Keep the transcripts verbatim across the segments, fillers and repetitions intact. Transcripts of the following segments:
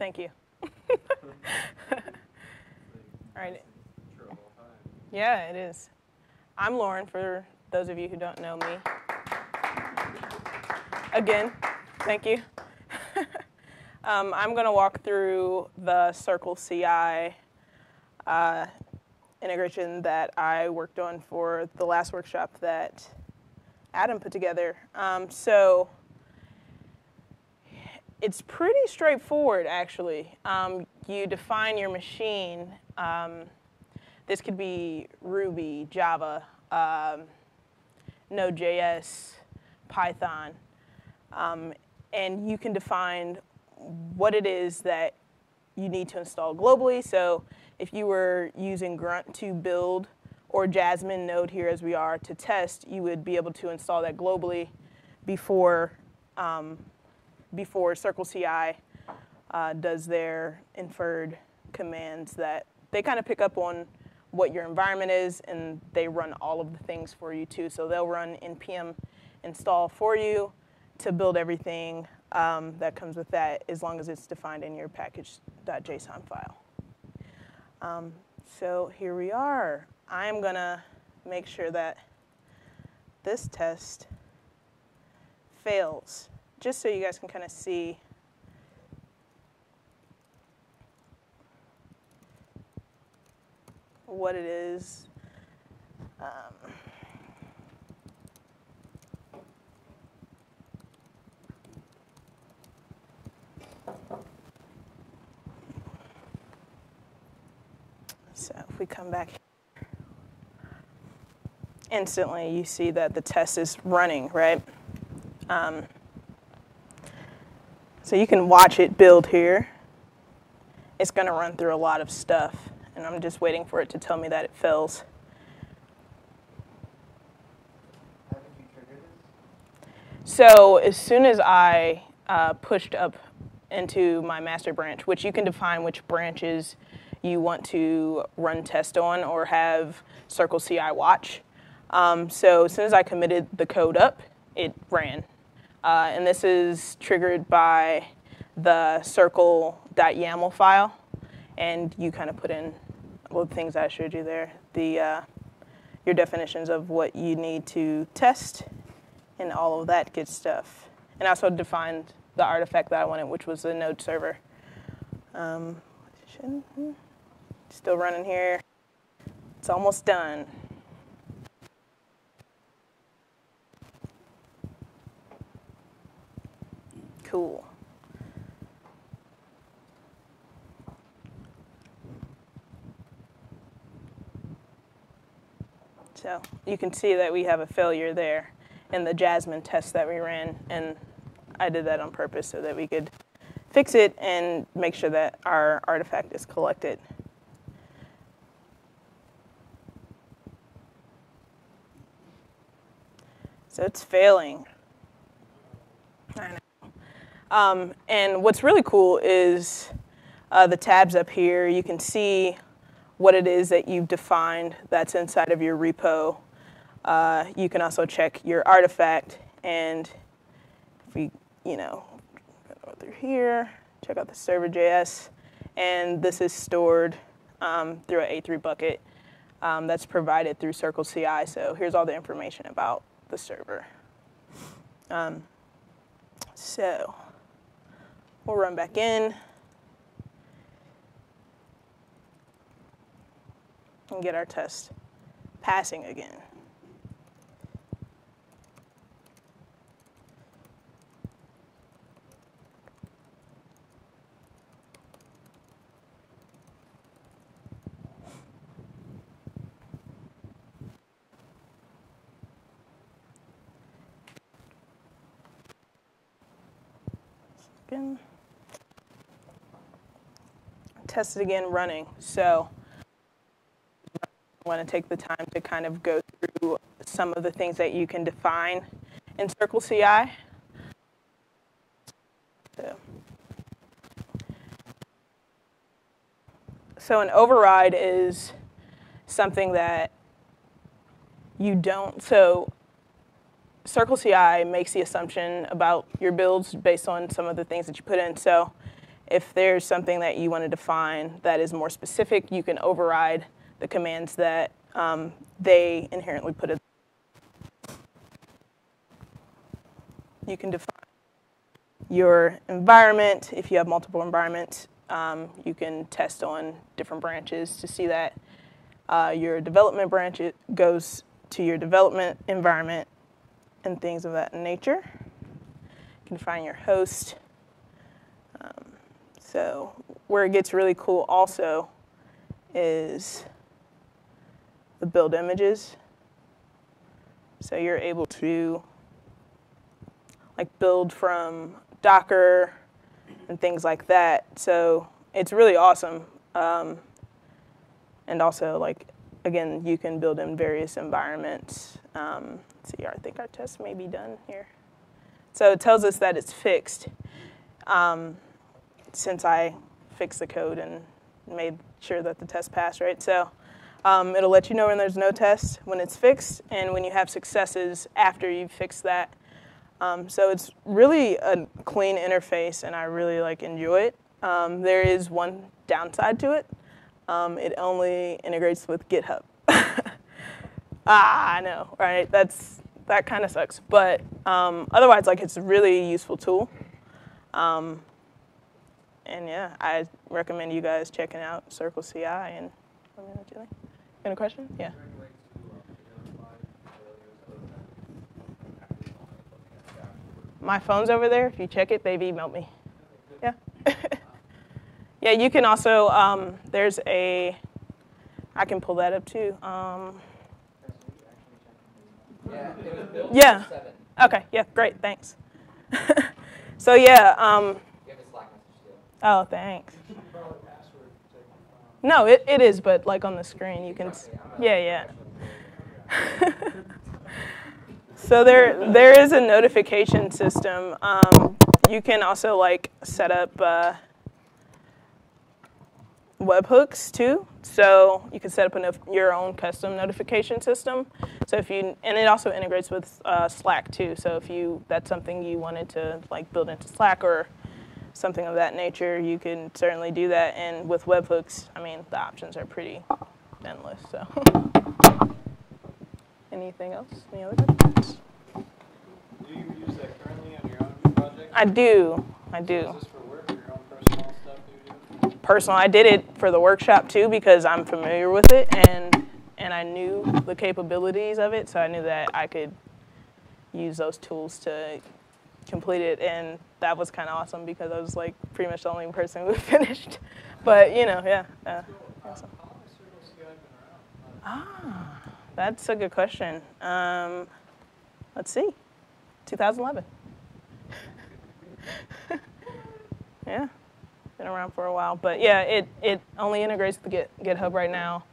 Thank you. All right. Yeah, it is. I'm Lauren, for those of you who don't know me. Again, thank you. um, I'm going to walk through the CircleCI uh, integration that I worked on for the last workshop that Adam put together. Um, so it's pretty straightforward, actually. Um, you define your machine. Um, this could be Ruby, Java, um, Node.js, Python. Um, and you can define what it is that you need to install globally. So if you were using Grunt to build or Jasmine node here as we are to test, you would be able to install that globally before, um, before CircleCI uh, does their inferred commands that they kind of pick up on what your environment is, and they run all of the things for you too. So they'll run npm install for you to build everything um, that comes with that, as long as it's defined in your package.json file. Um, so here we are. I'm gonna make sure that this test fails, just so you guys can kind of see what it is. Um, So if we come back here, instantly you see that the test is running, right? Um, so you can watch it build here. It's going to run through a lot of stuff, and I'm just waiting for it to tell me that it fails. Haven't you triggered this? So as soon as I uh, pushed up into my master branch, which you can define which branches you want to run test on or have CircleCI watch. Um, so as soon as I committed the code up, it ran. Uh, and this is triggered by the circle.yaml file. And you kind of put in all the things I showed you there, the uh, your definitions of what you need to test and all of that good stuff. And I also defined the artifact that I wanted, which was the node server. Um, Still running here. It's almost done. Cool. So you can see that we have a failure there in the Jasmine test that we ran, and I did that on purpose so that we could fix it and make sure that our artifact is collected. So it's failing. I know. Um, and what's really cool is uh, the tabs up here. You can see what it is that you've defined that's inside of your repo. Uh, you can also check your artifact, and if we, you know, through here, check out the server.js, and this is stored um, through an A three bucket um, that's provided through CircleCI. So here's all the information about the server. Um, so we'll run back in and get our test passing again. Test it again running. So I want to take the time to kind of go through some of the things that you can define in CircleCI. So, so an override is something that you don't, so CircleCI makes the assumption about your builds based on some of the things that you put in. So If there's something that you want to define that is more specific, you can override the commands that um, they inherently put in. You can define your environment. If you have multiple environments, um, you can test on different branches to see that uh, your development branch goes to your development environment and things of that nature. You can define your host. Um, so where it gets really cool also is the build images. So you're able to like build from Docker and things like that. So it's really awesome. Um, and also, like, again, you can build in various environments. Um, see, I think our test may be done here. So it tells us that it's fixed um, since I fixed the code and made sure that the test passed, right? So um, it'll let you know when there's no test, when it's fixed, and when you have successes after you've fixed that. Um, so it's really a clean interface, and I really like enjoy it. Um, there is one downside to it. Um, it only integrates with GitHub. ah, I know, right? That's that kind of sucks. But um, otherwise, like, it's a really useful tool. Um, and yeah, I recommend you guys checking out CircleCI. And let me know what you think. Any question? Yeah. My phone's over there. If you check it, they've emailed me. Yeah. yeah, you can also, um, there's a, I can pull that up too. Um, yeah. Okay, yeah, great, thanks. so, yeah. Um, oh, thanks. No, it, it is, but like on the screen, you can, yeah, yeah. So there, there is a notification system. Um, you can also like set up uh, webhooks too. So you can set up enough, your own custom notification system. So if you, and it also integrates with uh, Slack too. So if you, that's something you wanted to like build into Slack or something of that nature, you can certainly do that. And with webhooks, I mean, the options are pretty endless. So. Anything else? Any other questions? Do you use that currently on your own project? I do. I do. So is this for work or your own personal stuff that you do? Personal. I did it for the workshop too because I'm familiar with it and and I knew the capabilities of it, so I knew that I could use those tools to complete it, and that was kind of awesome because I was like pretty much the only person who finished. But you know, yeah. Uh, awesome. How long has CircleCI been around? Ah. That's a good question. Um, let's see, two thousand eleven. yeah, been around for a while. But yeah, it, it only integrates with Git, GitHub right now,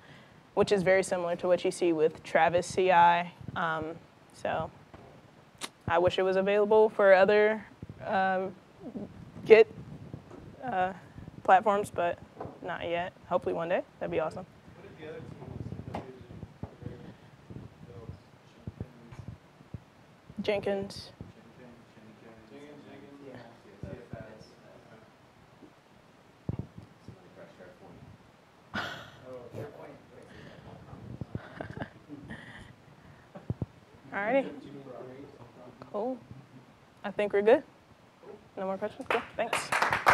which is very similar to what you see with Travis C I. Um, so I wish it was available for other um, Git uh, platforms, but not yet. Hopefully one day. That'd be awesome. Jenkins. All righty. Cool. I think we're good. No more questions? Cool. Thanks.